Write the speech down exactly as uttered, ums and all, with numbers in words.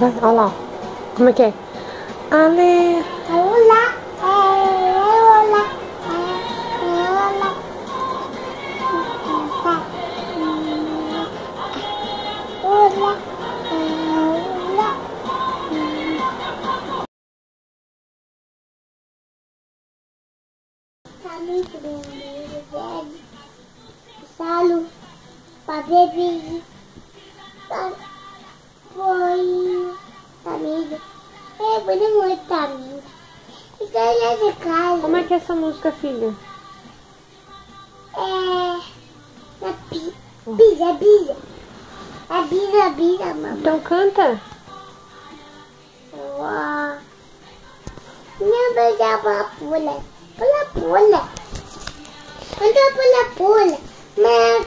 Hola. Come che? Ale. Hola. Hola. Hola. Hola. Salut. Baby. Oi, amigo. É muito amigo. Então é de casa. Como é que é essa música, filha? É... Na pizza, pizza. A pizza, pizza, mamãe. Então canta. Uau. Minha beijava pula. Pula, pula. Pula, pula, pula. Mas...